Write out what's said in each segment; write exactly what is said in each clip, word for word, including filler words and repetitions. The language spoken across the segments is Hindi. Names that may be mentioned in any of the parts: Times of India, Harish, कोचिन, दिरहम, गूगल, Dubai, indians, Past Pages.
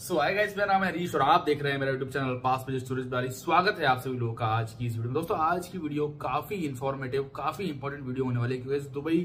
सो हाय गाइस, मेरा नाम है हरीश और आप देख रहे हैं मेरा यूट्यूब चैनल पास पेज स्टोरीज बारी। स्वागत है आप सभी लोगों का आज की इस वीडियो में। दोस्तों आज की वीडियो काफी इन्फॉर्मेटिव, काफी इंपॉर्टेंट वीडियो होने वाली है क्योंकि दुबई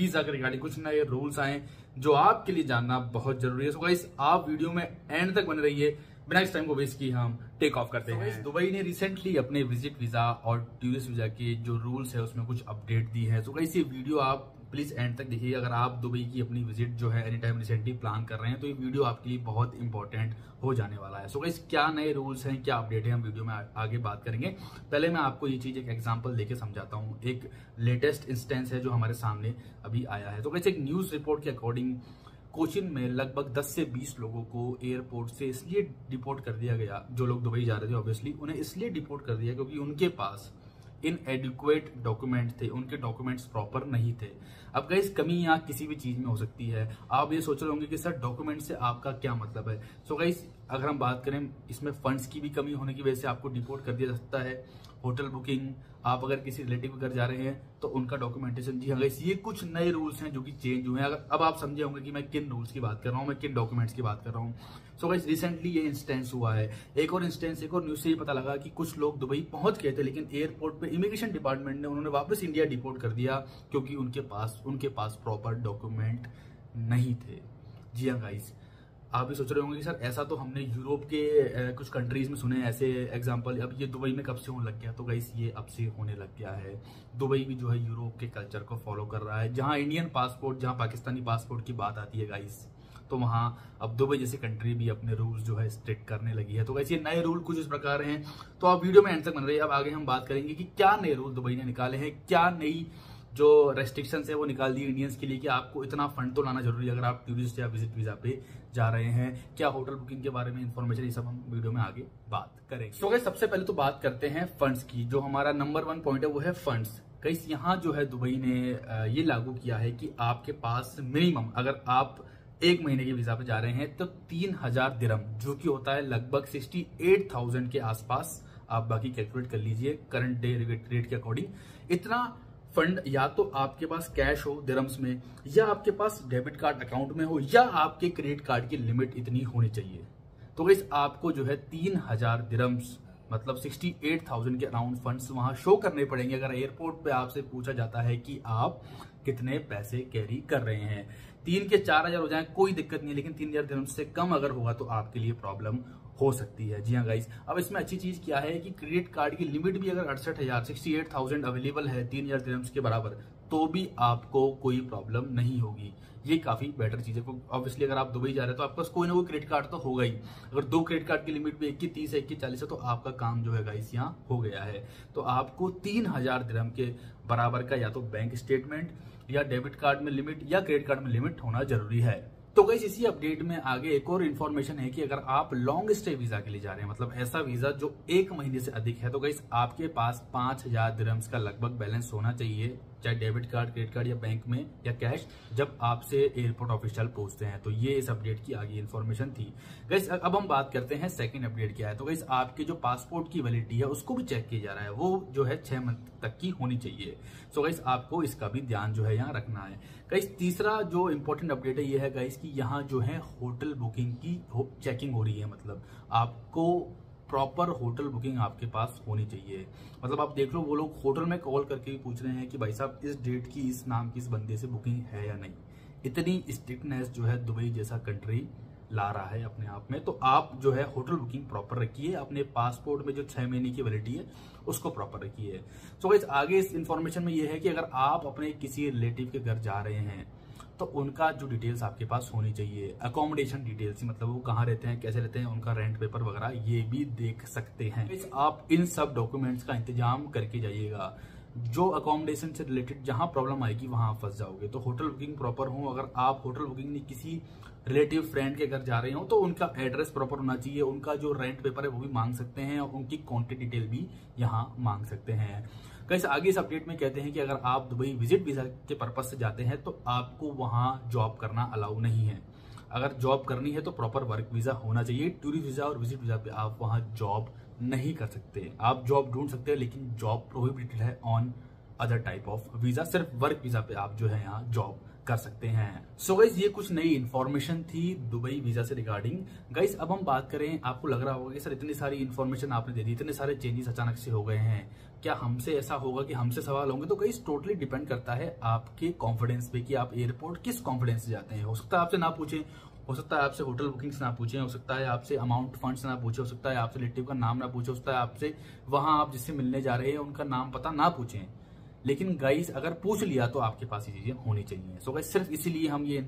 वीजा के रिगार्डिंग कुछ नए रूल्स आए जो आपके लिए जानना बहुत जरूरी है। सो गाइस आप वीडियो में एंड तक बने रहिए, बिना इस टाइम को वेस्ट किए हम टेक ऑफ करते हैं। दुबई ने रिसेंटली अपने विजिट वीजा और टूरिस्ट वीजा के जो रूल्स है उसमें कुछ अपडेट दी है। सो गाइस ये वीडियो आप प्लीज एंड तक देखिए। अगर आप दुबई की अपनी विजिट जो है एनी टाइम रिसेंटली प्लान कर रहे हैं तो ये वीडियो आपके लिए बहुत इंपॉर्टेंट हो जाने वाला है। सो गाइस क्या नए रूल्स हैं, क्या अपडेट है, हम वीडियो में आ, आगे बात करेंगे। पहले मैं आपको ये चीज एक एग्जांपल देके समझाता हूँ। एक लेटेस्ट इंस्टेंस है जो हमारे सामने अभी आया है। तो गाइस एक न्यूज रिपोर्ट के अकॉर्डिंग कोचिन में लगभग दस से बीस लोगों को एयरपोर्ट से इसलिए डिपोर्ट कर दिया गया, जो लोग दुबई जा रहे थे ऑब्वियसली उन्हें इसलिए डिपोर्ट कर दिया क्योंकि उनके पास इनएडिक्वेट डॉक्यूमेंट थे, उनके डॉक्यूमेंट्स प्रॉपर नहीं थे। अब गाइस कमी यहाँ किसी भी चीज में हो सकती है। आप ये सोच रहे होंगे कि सर डॉक्यूमेंट से आपका क्या मतलब है। सो so गाइस अगर हम बात करें इसमें फंड्स की भी कमी होने की वजह से आपको डिपोर्ट कर दिया जा सकता है। होटल बुकिंग, आप अगर किसी रिलेटिव के घर जा रहे हैं तो उनका डॉक्यूमेंटेशन। जी हाँ गाइस ये कुछ नए रूल्स हैं जो कि चेंज हुए हैं। अगर अब आप समझे होंगे कि मैं किन रूल्स की बात कर रहा हूँ, मैं किन डॉक्यूमेंट्स की बात कर रहा हूँ। सो गाइस रिसेंटली ये इंस्टेंस हुआ है। एक और इंस्टेंस, एक और न्यूज से ये पता लगा कि कुछ लोग दुबई पहुंच गए थे लेकिन एयरपोर्ट पर इमिग्रेशन डिपार्टमेंट ने उन्होंने वापस इंडिया डिपोर्ट कर दिया क्योंकि उनके पास उनके पास प्रॉपर डॉक्यूमेंट नहीं थे। जी हाँ गाइस आप भी सोच रहे होंगे कि सर ऐसा तो हमने यूरोप के कुछ कंट्रीज में सुने ऐसे एग्जांपल, अब ये दुबई में कब से होने लग गया। तो गाइस ये अब से होने लग गया है। दुबई भी जो है यूरोप के कल्चर को फॉलो कर रहा है। जहां इंडियन पासपोर्ट, जहां पाकिस्तानी पासपोर्ट की बात आती है गाइस, तो वहाँ अब दुबई जैसी कंट्री भी अपने रूल्स जो है स्ट्रिक्ट करने लगी है। तो गाइस ये नए रूल कुछ इस प्रकार हैं। तो आप वीडियो में एंड तक बन रही है। अब आगे हम बात करेंगे कि क्या नए रूल दुबई ने निकाले हैं, क्या नई जो रेस्ट्रिक्शंस है वो निकाल दी इंडियंस के लिए कि आपको इतना फंड तो लाना जरूरी है अगर आप टूरिस्ट या विजिट वीजा पे जा रहे हैं। क्या होटल बुकिंग के बारे में इंफॉर्मेशन, ये सब हम वीडियो में आगे बात करेंगे। सो गाइस सबसे पहले तो बात करते हैं फंड्स की। जो हमारा नंबर वन पॉइंट है वो है फंड्स। गाइस यहाँ जो है दुबई ने ये लागू किया है कि आपके पास मिनिमम, अगर आप एक महीने के वीजा पे जा रहे हैं तो तीन हजार दिरहम जो कि होता है लगभग सिक्सटी एट थाउजेंड के आसपास, आप बाकी कैलकुलेट कर लीजिए करंट डे रेट के अकॉर्डिंग, इतना फंड या तो आपके पास कैश हो दिरम्स में या आपके पास डेबिट कार्ड अकाउंट में हो या आपके क्रेडिट कार्ड की लिमिट इतनी होनी चाहिए। तो गाइस आपको जो है तीन हजार दिरम्स मतलब सिक्सटी एट थाउजेंड के अराउंड फंड्स वहां शो करने पड़ेंगे अगर एयरपोर्ट पे आपसे पूछा जाता है कि आप कितने पैसे कैरी कर रहे हैं। तीन के चार हजार हो जाए कोई दिक्कत नहीं है, लेकिन तीन हजार दिरम्स से कम अगर होगा तो आपके लिए प्रॉब्लम हो सकती है। जी हाँ गाइस अब इसमें अच्छी चीज क्या है कि क्रेडिट कार्ड की लिमिट भी अगर अड़सठ हजार सिक्सटी एट थाउजेंड अवेलेबल है तीन हजार दिरहम्स के बराबर तो भी आपको कोई प्रॉब्लम नहीं होगी। ये काफी बेटर चीज है। ऑब्वियसली अगर आप दुबई जा रहे हो तो आपके पास कोई ना कोई क्रेडिट कार्ड तो होगा ही। अगर दो क्रेडिट कार्ड की लिमिट भी एक की तीस है, एक की चालीस है तो आपका काम जो है गाइस यहाँ हो गया है। तो आपको तीन हजार दिरहम के बराबर का या तो बैंक स्टेटमेंट या डेबिट कार्ड में लिमिट या क्रेडिट कार्ड में लिमिट होना जरूरी है। तो गाइस इसी अपडेट में आगे एक और इन्फॉर्मेशन है कि अगर आप लॉन्ग स्टे वीजा के लिए जा रहे हैं, मतलब ऐसा वीजा जो एक महीने से अधिक है, तो गाइस आपके पास पांच हजार दिरहम्स का लगभग बैलेंस होना चाहिए, चाहे डेबिट कार्ड, क्रेडिट कार्ड या बैंक में या कैश, जब आपसे एयरपोर्ट ऑफिशियल पूछते हैं। तो ये इस अपडेट की आगे इन्फॉर्मेशन थी। गाइस अब हम बात करते हैं सेकंड अपडेट क्या है। तो गाइस आपके जो पासपोर्ट की वैलिडिटी है उसको भी चेक किया जा रहा है, वो जो है छह मंथ तक की होनी चाहिए। सो गाइस आपको इसका भी ध्यान जो है यहाँ रखना है। गाइस तीसरा जो इम्पोर्टेंट अपडेट है ये है गाइस कि यहाँ जो है होटल बुकिंग की चेकिंग हो रही है, मतलब आपको प्रॉपर होटल बुकिंग आपके पास होनी चाहिए। मतलब आप देख लो वो लोग होटल में कॉल करके भी पूछ रहे हैं कि भाई साहब इस डेट की, इस नाम की, इस बंदे से बुकिंग है या नहीं। इतनी स्ट्रिक्टनेस जो है दुबई जैसा कंट्री ला रहा है अपने आप में। तो आप जो है होटल बुकिंग प्रॉपर रखिए, अपने पासपोर्ट में जो छह महीने की वैलिडिटी है उसको प्रॉपर रखिए। सो गाइस आगे इस इन्फॉर्मेशन में यह है कि अगर आप अपने किसी रिलेटिव के घर जा रहे हैं तो उनका जो डिटेल्स आपके पास होनी चाहिए, अकोमोडेशन डिटेल्स, मतलब वो कहाँ रहते हैं, कैसे रहते हैं, उनका रेंट पेपर वगैरह, ये भी देख सकते हैं। आप इन सब डॉक्यूमेंट्स का इंतजाम करके जाइएगा। जो अकोमोडेशन से रिलेटेड जहाँ प्रॉब्लम आएगी वहाँ आप फंस जाओगे। तो होटल बुकिंग प्रॉपर हो। अगर आप होटल बुकिंग में किसी रिलेटिव फ्रेंड के घर जा रहे हो तो उनका एड्रेस प्रॉपर होना चाहिए, उनका जो रेंट पेपर है वो भी मांग सकते हैं और उनकी कॉन्टेक्ट डिटेल भी यहाँ मांग सकते हैं। गाइस आगे इस अपडेट में कहते हैं कि अगर आप दुबई विजिट वीजा के पर्पस से जाते हैं तो आपको वहाँ जॉब करना अलाउ नहीं है। अगर जॉब करनी है तो प्रॉपर वर्क वीजा होना चाहिए। टूरिस्ट वीजा और विजिट वीजा पे आप वहाँ जॉब नहीं कर सकते। आप जॉब ढूंढ सकते हैं लेकिन जॉब प्रोहिबिटेड है on other type of visa. सिर्फ वर्क वीजा पे आप जो है यहाँ जॉब कर सकते हैं। सो so गाइस, ये कुछ नई इन्फॉर्मेशन थी दुबई वीजा से रिगार्डिंग। गाइस अब हम बात करें, आपको लग रहा होगा कि सर इतनी सारी इन्फॉर्मेशन आपने दे दी, इतने सारे चेंजेस अचानक से हो गए हैं, क्या हमसे ऐसा होगा कि हमसे सवाल होंगे? तो गाइस टोटली डिपेंड करता है आपके कॉन्फिडेंस पे कि आप एयरपोर्ट किस कॉन्फिडेंस से जाते हैं। हो सकता है आपसे ना पूछें, हो सकता है आपसे होटल बुकिंग्स ना पूछे, हो सकता है आपसे अमाउंट फंड्स ना पूछे, हो सकता है आपसे रिलेटिव का नाम ना पूछे, हो सकता है आपसे वहां आप जिससे मिलने जा रहे हैं उनका नाम पता ना पूछे। लेकिन गाइस अगर पूछ लिया तो आपके पास ये चीजें होनी चाहिए। सो गाइस सिर्फ इसीलिए हम ये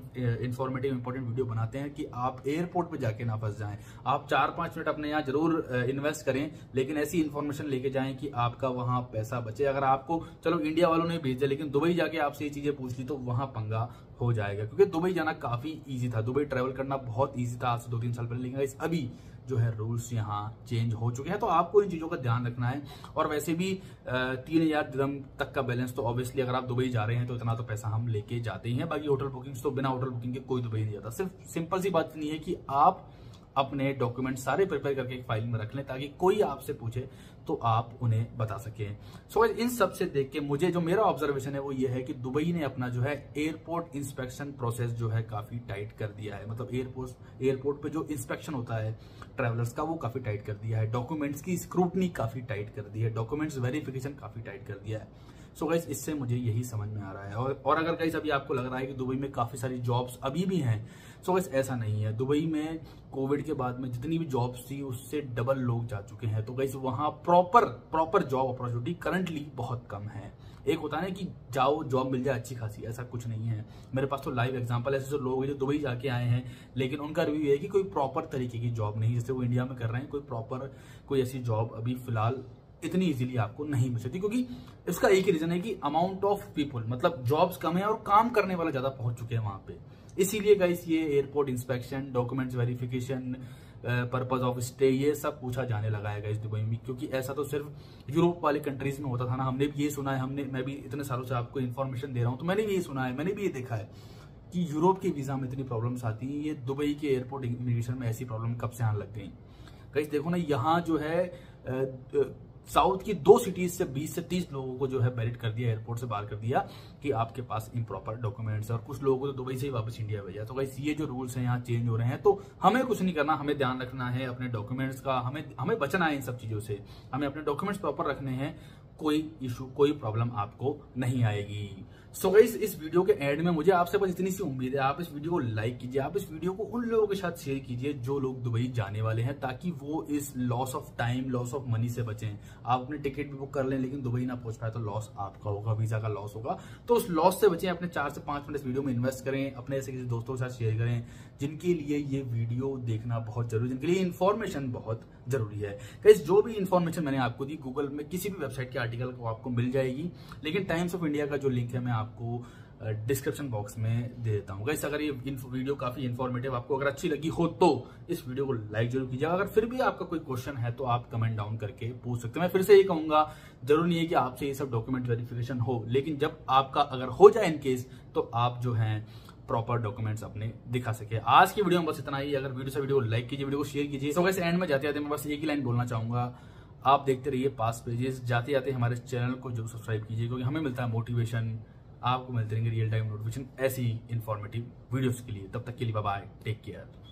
इन्फॉर्मेटिव इंपॉर्टेंट वीडियो बनाते हैं कि आप एयरपोर्ट पे जाके ना फंस जाएं। आप चार पांच मिनट अपने यहाँ जरूर इन्वेस्ट करें, लेकिन ऐसी इन्फॉर्मेशन लेके जाएं कि आपका वहां पैसा बचे। अगर आपको चलो इंडिया वालों ने भेज दिया, लेकिन दुबई जाके आपसे ये चीजें पूछ ली तो वहां पंगा हो जाएगा, क्योंकि दुबई जाना काफी ईजी था, दुबई ट्रेवल करना बहुत ईजी था आज से दो तीन साल पहले। लेकिन अभी जो है रूल्स यहाँ चेंज हो चुके हैं, तो आपको इन चीज़ों का ध्यान रखना है। और वैसे भी तीन हजार दिरहम तक का बैलेंस तो ऑब्वियसली अगर आप दुबई जा रहे हैं तो इतना तो पैसा हम लेके जाते ही हैं। बाकी होटल बुकिंग्स तो बिना होटल बुकिंग के कोई दुबई नहीं जाता। सिर्फ सिंपल सी बात नहीं है कि आप अपने डॉक्यूमेंट सारे प्रिपेयर करके एक फाइल में रख लें, ताकि कोई आपसे पूछे तो आप उन्हें बता सकें। सो so, इन सब से देख के मुझे जो मेरा ऑब्जर्वेशन है वो ये है कि दुबई ने अपना जो है एयरपोर्ट इंस्पेक्शन प्रोसेस जो है काफ़ी टाइट कर दिया है। मतलब एयरपोर्ट एयरपोर्ट पे जो इंस्पेक्शन होता है ट्रैवलर्स का, वो काफ़ी टाइट कर दिया है। डॉक्यूमेंट्स की स्क्रूटनी काफ़ी टाइट कर दी है, डॉक्यूमेंट्स वेरिफिकेशन काफ़ी टाइट कर दिया है। सो so गाइस इससे मुझे यही समझ में आ रहा है। और, और अगर गाइस अभी आपको लग रहा है कि दुबई में काफ़ी सारी जॉब्स अभी भी हैं, सो so गाइस ऐसा नहीं है। दुबई में कोविड के बाद में जितनी भी जॉब्स थी उससे डबल लोग जा चुके हैं। तो गाइस वहाँ proper proper job opportunity currently बहुत कम है। एक होता है ना कि जाओ जॉब मिल जाए अच्छी खासी, ऐसा कुछ नहीं है। मेरे पास तो लाइव एग्जांपल ऐसे जो लोग हैं जो दुबई जाके आए हैं, लेकिन उनका रिव्यू ये है कि कोई प्रॉपर तरीके की जॉब नहीं, जैसे वो इंडिया में कर रहे हैं। कोई प्रॉपर कोई ऐसी जॉब अभी फिलहाल इतनी इजीली आपको नहीं मिल सकती, क्योंकि इसका एक ही रीजन है कि अमाउंट ऑफ पीपल, मतलब जॉब्स कम है और काम करने वाला ज्यादा पहुंच चुके हैं वहाँ पे। इसीलिए गाइस ये airport inspection, documents verification, purpose of stay, ये सब पूछा जाने लगा है गाइस दुबई में। क्योंकि ऐसा तो सिर्फ यूरोप वाली कंट्रीज में होता था ना। हमने भी ये सुना है, हमने मैं भी इतने सालों से आपको इन्फॉर्मेशन दे रहा हूँ, तो मैंने भी ये सुना है, मैंने भी ये देखा है कि यूरोप के वीजा में इतनी प्रॉब्लम्स आती हैं। ये दुबई के एयरपोर्ट इमिग्रेशन में ऐसी प्रॉब्लम कब से आने लग गई गाइस? देखो ना, यहाँ जो है साउथ की दो सिटीज से बीस से तीस लोगों को जो है बैरिट कर दिया, एयरपोर्ट से बाहर कर दिया कि आपके पास इंप्रॉपर डॉक्यूमेंट्स, और कुछ लोगों को तो दुबई से ही वापस इंडिया भेजा। तो गाइस ये जो रूल्स हैं यहाँ चेंज हो रहे हैं, तो हमें कुछ नहीं करना, हमें ध्यान रखना है अपने डॉक्यूमेंट्स का, हमें हमें बचना है इन सब चीज़ों से, हमें अपने डॉक्यूमेंट्स प्रॉपर रखने हैं। कोई इशू, कोई प्रॉब्लम आपको नहीं आएगी। सो गाइस इस वीडियो के एंड में मुझे आपसे बस इतनी सी उम्मीद है, आप इस वीडियो को लाइक कीजिए, आप इस वीडियो को उन लोगों के साथ शेयर कीजिए जो लोग दुबई जाने वाले हैं, ताकि वो इस loss of time, loss of money से बचें। आप अपने टिकट भी बुक कर लें, लेकिन दुबई ना पहुंच पाए तो लॉस आपका होगा, वीजा का लॉस होगा। तो उस लॉस से बचें, अपने चार से पांच मिनट इस वीडियो में इन्वेस्ट करें, अपने ऐसे किसी दोस्तों के साथ शेयर करें जिनके लिए ये वीडियो देखना बहुत जरूरी, जिनके लिए इन्फॉर्मेशन बहुत जरूरी है। गाइस जो भी इन्फॉर्मेशन मैंने आपको दी, गूगल में किसी भी वेबसाइट के आर्टिकल को आपको मिल जाएगी, लेकिन टाइम्स ऑफ इंडिया का जो लिंक है मैं आपको डिस्क्रिप्शन बॉक्स में दे देता हूँ। गाइस अगर ये वीडियो काफी इन्फॉर्मेटिव आपको अगर अच्छी लगी हो तो इस वीडियो को लाइक जरूर कीजिएगा। अगर फिर भी आपका कोई क्वेश्चन है तो आप कमेंट डाउन करके पूछ सकते हैं। मैं फिर से ये कहूंगा, जरूरी नहीं है कि आपसे ये सब डॉक्यूमेंट वेरिफिकेशन हो, लेकिन जब आपका अगर हो जाए इनकेस, तो आप जो है प्रॉपर डॉक्यूमेंट्स अपने दिखा सके। आज की वीडियो में बस इतना ही। अगर वीडियो से वीडियो लाइक कीजिए, वीडियो को शेयर कीजिए। सो गाइस एंड में जाते जाते मैं बस एक ही लाइन बोलना चाहूंगा, आप देखते रहिए पास पेजेस, जाते जाते हमारे चैनल को जो सब्सक्राइब कीजिए, क्योंकि हमें मिलता है मोटिवेशन, आपको मिलते रहेंगे रियल टाइम नोटिफिकेशन ऐसी इन्फॉर्मेटिव वीडियोस के लिए। तब तक के लिए बाय बाय, टेक केयर।